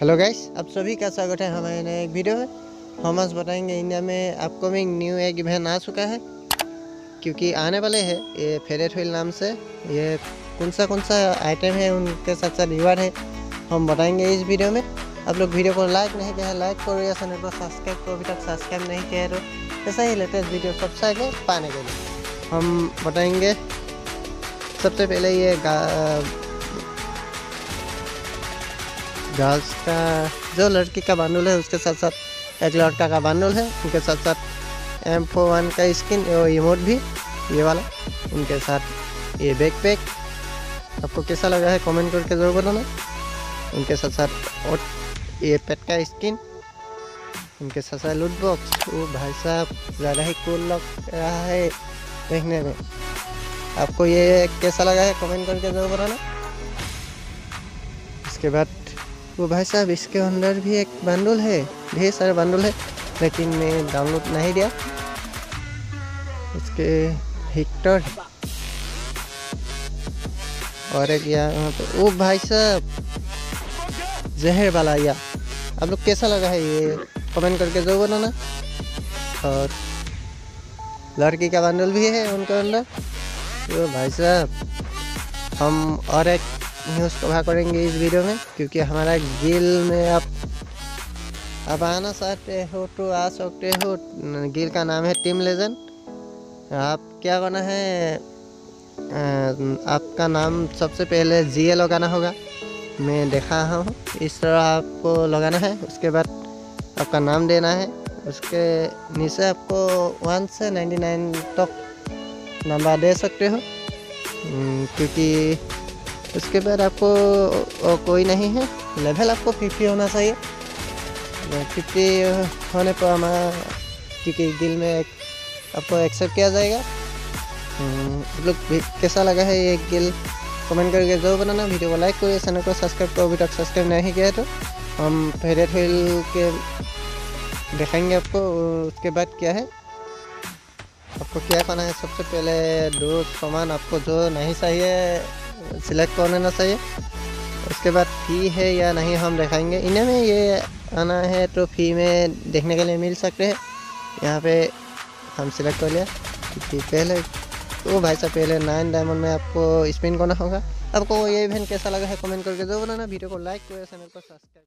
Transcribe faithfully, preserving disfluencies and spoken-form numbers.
Hello guys, आप सभी का स्वागत है हमारे नए एक वीडियो में। हम आज बताएंगे इंडिया में अपकमिंग न्यू एक इवेंट आ चुका है, क्योंकि आने वाले है ये फेवरेट व्हील नाम से। ये कौन सा कौन सा आइटम है, उनके साथ साथ रिवार्ड है, हम बताएंगे इस वीडियो में। आप लोग वीडियो को लाइक नहीं किया है लाइक करो, या चैनल को सब्सक्राइब करो अभी तक सब्सक्राइब नहीं किया है तो ऐसा ही लेटेस्ट वीडियो सबसे आगे पाने के लिए हम बताएँगे। सबसे पहले ये गर्ल्स का जो लड़की का बंडल है, उसके साथ साथ एक लड़का का बंडल है, उनके साथ साथ एम फोर वन का स्किन और इमोट भी ये वाला, उनके साथ ये बैक पैक। आपको कैसा लगा है कमेंट करके जरूर बताना। उनके साथ साथ और ये पेट का स्किन, उनके साथ साथ लूट बॉक्स। वो भाई साहब ज़्यादा ही कूल लग रहा है देखने में। आपको ये कैसा लगा है कमेंट करके जरूर बताना। इसके बाद वो भाई साहब इसके अंदर भी एक बंडल है, ढेर सारा बंडल है, लेकिन मैं डाउनलोड नहीं दिया। इसके हिक्टर और एक यहाँ पे वो भाई साहब जहर वाला या। आप लोग कैसा लगा है ये कमेंट करके जरूर बताना। और लड़की का बंडल भी है उनके अंदर। वो भाई साहब हम और एक न्यूज़ कवर करेंगे इस वीडियो में, क्योंकि हमारा गिल में आप अब आना चाहते हो तो आ सकते हो। गिल का नाम है टीम लेजेंड। आप क्या करना है, आपका नाम सबसे पहले जी ए लगाना होगा, मैं देखा हूँ इस तरह आपको लगाना है। उसके बाद आपका नाम देना है, उसके नीचे आपको वन से नाइन्टी नाइन तक नंबर दे सकते हो, क्योंकि उसके बाद आपको कोई नहीं है। लेवल आपको फिफ्टी होना चाहिए। फिफ्टी होने पर हमारा क्योंकि दिल में एक आपको एक्सेप्ट किया जाएगा। आप लोग कैसा लगा है ये गिल कमेंट करके जरूर बनाना। वीडियो को लाइक करो, चैनल को सब्सक्राइब करो अभी तक सब्सक्राइब नहीं किया है तो। हम फेवरेट व्हील के दिखाएंगे आपको। उसके बाद क्या है, आपको क्या करना है, सबसे पहले दो सामान आपको जो नहीं चाहिए सिलेक्ट कर लेना चाहिए। उसके बाद फी है या नहीं हम दिखाएंगे। इन्हें में ये आना है तो फी में देखने के लिए मिल सकते हैं। यहाँ पे हम सिलेक्ट कर लिया फी पहले। तो भाई साहब पहले नाइन डायमंड में आपको स्पिन करना होगा। आपको ये इवेंट कैसा लगा है कमेंट करके जरूर बताना। वीडियो को लाइक करो, चैनल को सब्सक्राइब।